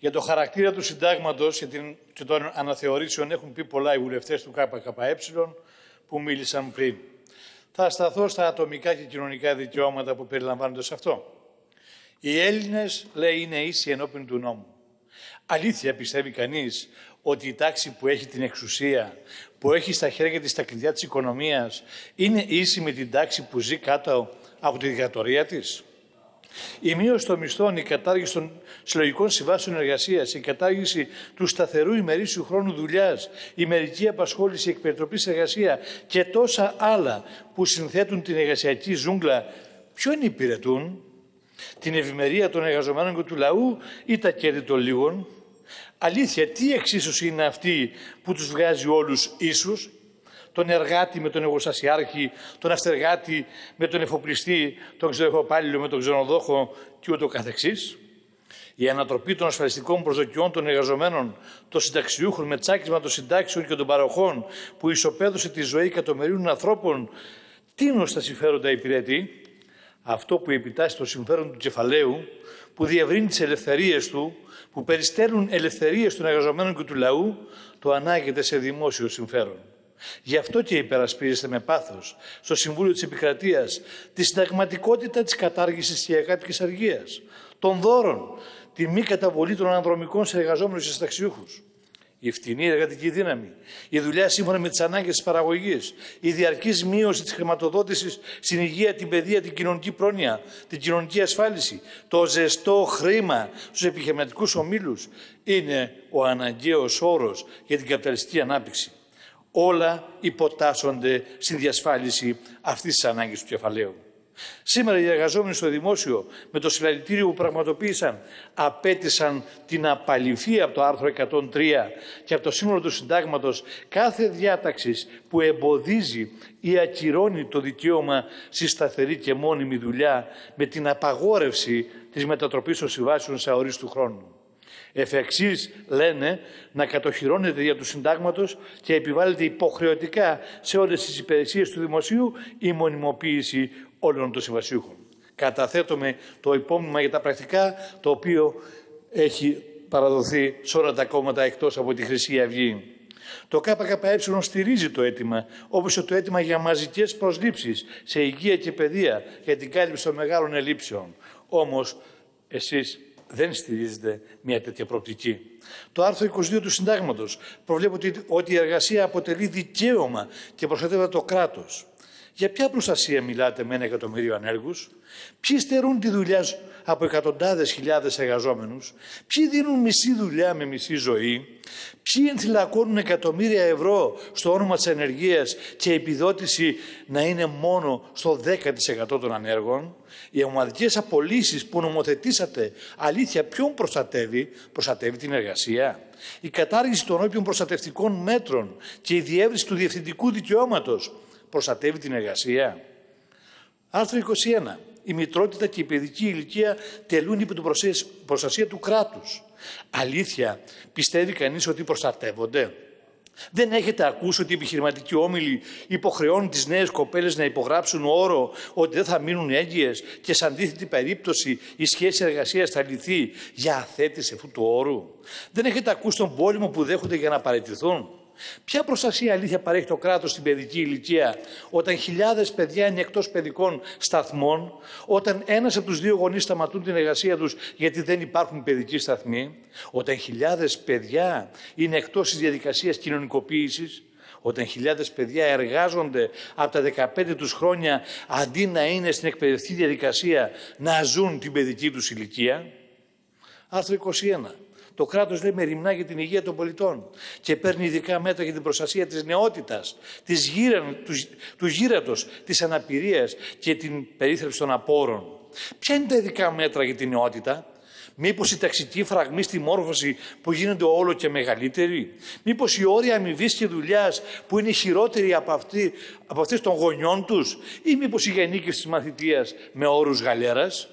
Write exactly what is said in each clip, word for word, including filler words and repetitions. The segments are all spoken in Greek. Για το χαρακτήρα του συντάγματος και των αναθεωρήσεων έχουν πει πολλά οι βουλευτές του ΚΚΕ που μίλησαν πριν. Θα σταθώ στα ατομικά και κοινωνικά δικαιώματα που περιλαμβάνονται σε αυτό. Οι Έλληνες, λέει, είναι ίσοι ενώπιον του νόμου. Αλήθεια πιστεύει κανείς ότι η τάξη που έχει την εξουσία, που έχει στα χέρια της τα κλειδιά της οικονομίας, είναι ίση με την τάξη που ζει κάτω από τη δικτατορία της? Η μείωση των μισθών, η κατάργηση των συλλογικών συμβάσεων εργασίας, η κατάργηση του σταθερού ημερήσιου χρόνου δουλειάς, η μερική απασχόληση, η εκπεριτροπής εργασία και τόσα άλλα που συνθέτουν την εργασιακή ζούγκλα, ποιον υπηρετούν? Την ευημερία των εργαζομένων και του λαού ή τα κέρδη των λίγων? Αλήθεια, τι εξίσωση είναι αυτή που τους βγάζει όλους ίσους? Τον εργάτη με τον εργοστασιάρχη, τον αυτεργάτη με τον εφοπλιστή, τον ξενοδοχοπάλληλο με τον ξενοδόχο και ούτω καθεξής. Η ανατροπή των ασφαλιστικών προσδοκιών των εργαζομένων, των συνταξιούχων με τσάκισμα των συντάξεων και των παροχών που ισοπαίδωσε τη ζωή εκατομμυρίων ανθρώπων, τίνος τα συμφέροντα υπηρετεί? Αυτό που επιτάσσει το συμφέρον του κεφαλαίου, που διευρύνει τις ελευθερίες του, που περιστέλουν ελευθερίες των εργαζομένων και του λαού, το ανάγεται σε δημόσιο συμφέρον. Γι' αυτό και υπερασπίζεστε με πάθος στο Συμβούλιο της Επικρατείας τη συνταγματικότητα της κατάργησης της ιατρικής αργίας, των δώρων, τη μη καταβολή των αναδρομικών σε εργαζόμενους και συνταξιούχους. Η φτηνή εργατική δύναμη, η δουλειά σύμφωνα με τις ανάγκες της παραγωγής, η διαρκής μείωση της χρηματοδότησης στην υγεία, την παιδεία, την κοινωνική πρόνοια, την κοινωνική ασφάλιση, το ζεστό χρήμα στους επιχειρηματικούς ομίλους είναι ο αναγκαίος όρος για την καπιταλιστική ανάπτυξη. Όλα υποτάσσονται στην διασφάλιση αυτής της ανάγκης του κεφαλαίου. Σήμερα οι εργαζόμενοι στο δημόσιο με το συλλαλητήριο που πραγματοποίησαν απέτησαν την απαλληφή από το άρθρο εκατόν τρία και από το σύνολο του συντάγματος κάθε διάταξης που εμποδίζει ή ακυρώνει το δικαίωμα στη σταθερή και μόνιμη δουλειά με την απαγόρευση της μετατροπής των συμβάσεων σε αορίστου χρόνου. Εφ' εξής, λένε, να κατοχυρώνεται δια του συντάγματος και επιβάλλεται υποχρεωτικά σε όλες τις υπηρεσίες του δημοσίου η μονιμοποίηση όλων των συμβασιούχων. Καταθέτουμε το υπόμνημα για τα πρακτικά, το οποίο έχει παραδοθεί σε όλα τα κόμματα εκτός από τη Χρυσή Αυγή. Το ΚΚΕ στηρίζει το αίτημα, όπως και το αίτημα για μαζικές προσλήψεις σε υγεία και παιδεία για την κάλυψη των μεγάλων ελλείψεων. Όμως, εσείς δεν στηρίζεται μια τέτοια προοπτική. Το άρθρο είκοσι δύο του Συντάγματος προβλέπει ότι η εργασία αποτελεί δικαίωμα και προστατεύεται το κράτος. Για ποια προστασία μιλάτε με ένα εκατομμύριο ανέργους? Ποιοι στερούν τη δουλειά από εκατοντάδες χιλιάδες εργαζόμενους? Ποιοι δίνουν μισή δουλειά με μισή ζωή? Ποιοι ενθυλακώνουν εκατομμύρια ευρώ στο όνομα της ανεργίας και η επιδότηση να είναι μόνο στο δέκα τοις εκατό των ανέργων? Οι ομαδικές απολύσεις που νομοθετήσατε, αλήθεια, ποιον προστατεύει? Προστατεύει την εργασία? Η κατάργηση των όποιων προστατευτικών μέτρων και η διεύρυνση του διευθυντικού δικαιώματος προστατεύει την εργασία? Άρθρο είκοσι ένα. Η μητρότητα και η παιδική ηλικία τελούν υπό την προστασία του κράτους. Αλήθεια, πιστεύει κανείς ότι προστατεύονται? Δεν έχετε ακούσει ότι οι επιχειρηματικοί όμιλοι υποχρεώνουν τις νέες κοπέλες να υπογράψουν όρο ότι δεν θα μείνουν έγκυες και σε αντίθετη περίπτωση η σχέση εργασίας θα λυθεί για αθέτηση αυτού του όρου? Δεν έχετε ακούσει τον πόλεμο που δέχονται για να παραιτηθούν? Ποια προστασία αλήθεια παρέχει το κράτος στην παιδική ηλικία όταν χιλιάδες παιδιά είναι εκτός παιδικών σταθμών, όταν ένας από τους δύο γονείς σταματούν την εργασία τους γιατί δεν υπάρχουν παιδικοί σταθμοί, όταν χιλιάδες παιδιά είναι εκτός της διαδικασίας κοινωνικοποίησης, όταν χιλιάδες παιδιά εργάζονται από τα δεκαπέντε τους χρόνια αντί να είναι στην εκπαιδευτική διαδικασία να ζουν την παιδική τους ηλικία. Άρθρο είκοσι ένα. Το κράτος, λέει, μεριμνά για την υγεία των πολιτών και παίρνει ειδικά μέτρα για την προστασία της νεότητας, της γύρα, του, του γύρατος, της αναπηρίας και την περίθαλψη των απόρων. Ποια είναι τα ειδικά μέτρα για την νεότητα? Μήπως η ταξική φραγμή στη μόρφωση που γίνονται όλο και μεγαλύτερη? Μήπως οι όροι αμοιβής και δουλειάς που είναι χειρότεροι από, αυτή, από αυτές των γονιών τους? Ή μήπως η γενίκευση της μαθητείας με όρους γαλέρας?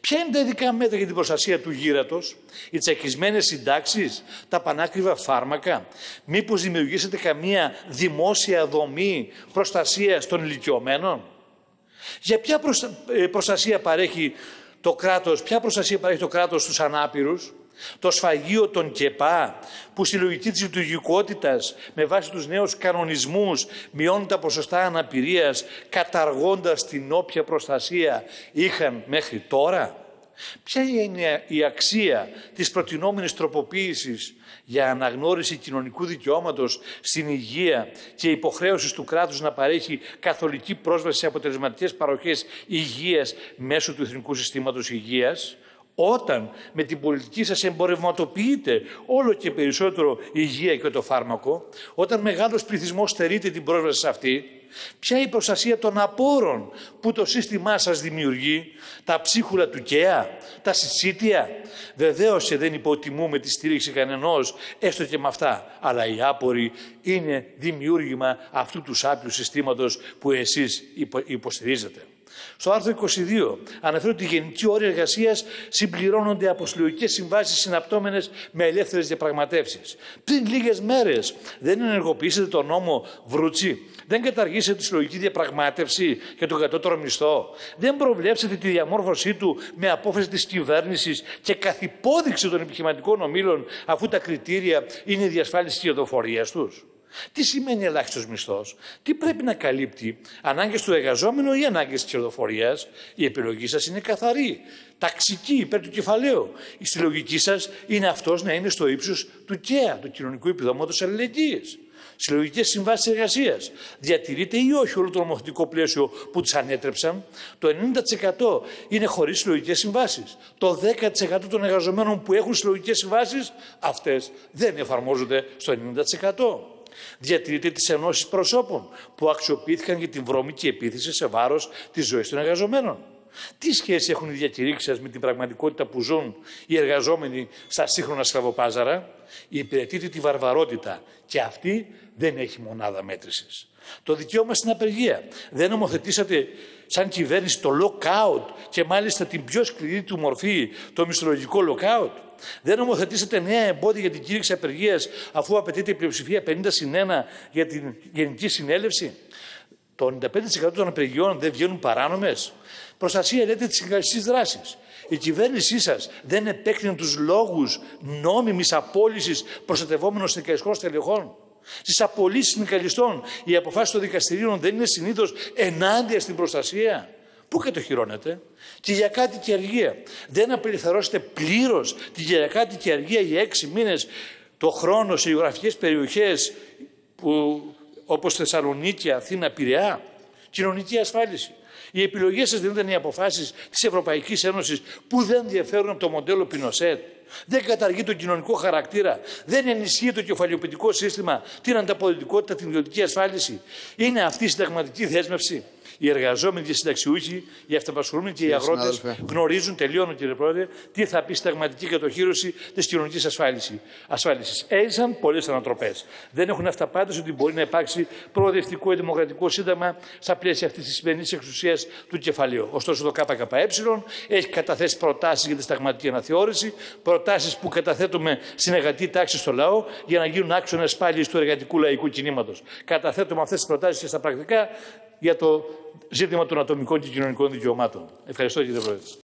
Ποια είναι τα ειδικά μέτρα για την προστασία του γύρατος? Οι τσακισμένες συντάξεις, τα πανάκριβα φάρμακα? Μήπως δημιουργήσετε καμία δημόσια δομή προστασίας των ηλικιωμένων? Για ποια προστα... προστασία παρέχει το κράτος, ποια προστασία παρέχει το κράτος στους ανάπηρους? Το σφαγείο των ΚΕΠΑ που στη λογική της λειτουργικότητας με βάση τους νέους κανονισμούς μειώνουν τα ποσοστά αναπηρίας καταργώντας την όποια προστασία είχαν μέχρι τώρα. Ποια είναι η αξία της προτινόμενης τροποποίησης για αναγνώριση κοινωνικού δικαιώματος στην υγεία και υποχρέωσης του κράτους να παρέχει καθολική πρόσβαση σε αποτελεσματικές παροχές υγείας μέσω του Εθνικού Συστήματος Υγείας, όταν με την πολιτική σας εμπορευματοποιείτε όλο και περισσότερο η υγεία και το φάρμακο, όταν μεγάλος πληθυσμός στερείται την πρόσβαση σε αυτή? Ποια είναι η προστασία των απόρων που το σύστημά σας δημιουργεί, τα ψίχουλα του ΚΕΑ, τα συσίτια? Βεβαίως και δεν υποτιμούμε τη στήριξη κανενός, έστω και με αυτά. Αλλά οι άποροι είναι δημιούργημα αυτού του σάπιου συστήματος που εσείς υποστηρίζετε. Στο άρθρο είκοσι δύο αναφέρω ότι οι γενικοί όροι εργασίας συμπληρώνονται από συλλογικές συμβάσεις συναπτώμενες με ελεύθερες διαπραγματεύσεις. Πριν λίγες μέρες δεν ενεργοποιήσετε τον νόμο Βρούτσι? Δεν καταργήσετε τη συλλογική διαπραγμάτευση για τον κατώτερο μισθό? Δεν προβλέψετε τη διαμόρφωσή του με απόφαση της κυβέρνησης και καθ' υπόδειξη των επιχειρηματικών ομίλων, αφού τα κριτήρια είναι η διασφάλιση της κερδοφορίας τους? Τι σημαίνει ελάχιστος μισθός? Τι πρέπει να καλύπτει? Ανάγκες του εργαζόμενου ή ανάγκες της κερδοφορίας? Η επιλογή σας είναι καθαρή, ταξική, υπέρ του κεφαλαίου. Η συλλογική σας είναι αυτός να είναι στο ύψος του ΚΕΑ, του Κοινωνικού Επιδόματος Αλληλεγγύης. Συλλογικές συμβάσεις εργασίας. Διατηρείται ή όχι όλο το νομοθετικό πλαίσιο που τις ανέτρεψαν? Το ενενήντα τοις εκατό είναι χωρίς συλλογικές συμβάσεις. Το δέκα τοις εκατό των εργαζομένων που έχουν συλλογικές συμβάσεις, αυτές δεν εφαρμόζονται στο ενενήντα τοις εκατό. Διατηρείται τις ενώσεις προσώπων που αξιοποιήθηκαν για την βρώμικη επίθεση σε βάρος της ζωής των εργαζομένων. Τι σχέση έχουν οι διακηρύξεις σας με την πραγματικότητα που ζουν οι εργαζόμενοι στα σύγχρονα σκλαβοπάζαρα? Υπηρετείται τη βαρβαρότητα και αυτή δεν έχει μονάδα μέτρησης. Το δικαίωμα στην απεργία. Δεν νομοθετήσατε σαν κυβέρνηση το lockout και μάλιστα την πιο σκληρή του μορφή, το μισθολογικό lockout? Δεν νομοθετήσατε νέα εμπόδια για την κήρυξη απεργίας, αφού απαιτείται η πλειοψηφία πενήντα συν ένα για την Γενική Συνέλευση? Το ενενήντα πέντε τοις εκατό των απεργιών δεν βγαίνουν παράνομες. Προστασία, λέτε, της συγκαλιστικής δράσης. Η κυβέρνησή σας δεν επέκρινε τους λόγους νόμιμης απόλυσης προστατευόμενων συνδικαλιστικών στελεχών? Στις απολύσεις συνδικαλιστών, οι αποφάσεις των δικαστηρίων δεν είναι συνήθως ενάντια στην προστασία? Πού κατοχυρώνεται? Κυριακάτικη αργία. Δεν απελευθερώσετε πλήρως την κυριακάτικη αργία για έξι μήνες το χρόνο σε γεωγραφικές περιοχές που, όπως Θεσσαλονίκη, Αθήνα, Πειραιά? Κοινωνική ασφάλιση. Οι επιλογές σας δεν ήταν οι αποφάσεις της Ευρωπαϊκής Ένωσης που δεν διαφέρουν από το μοντέλο Πινοσέτ. Δεν καταργεί τον κοινωνικό χαρακτήρα. Δεν ενισχύει το κεφαλαιοποιητικό σύστημα, την ανταποδοτικότητα, την ιδιωτική ασφάλιση. Είναι αυτή η συνταγματική δέσμευση? Οι εργαζόμενοι και οι συνταξιούχοι, οι αυταπασχολούμενοι και οι αγρότες γνωρίζουν, τελειώνω κύριε Πρόεδρε, τι θα πει η συνταγματική κατοχύρωση της κοινωνικής ασφάλισης. Έζησαν πολλές ανατροπές. Δεν έχουν αυταπάτηση ότι μπορεί να υπάρξει προοδευτικό ή δημοκρατικό σύνταγμα στα πλαίσια αυτής της σημερινής εξουσίας του κεφαλαίου. Ωστόσο, το ΚΚΕ έχει καταθέσει προτάσεις για τη συνταγματική αναθεώρηση, προτάσεις που καταθέτουμε στην εργατική τάξη στο λαό για να γίνουν άξονες πάλι του εργατικού λαϊκού κινήματος. Καταθέτουμε αυτές τις προτάσεις και στα πρακτικά για το ζήτημα των ατομικών και κοινωνικών δικαιωμάτων. Ευχαριστώ κύριε Πρόεδρε.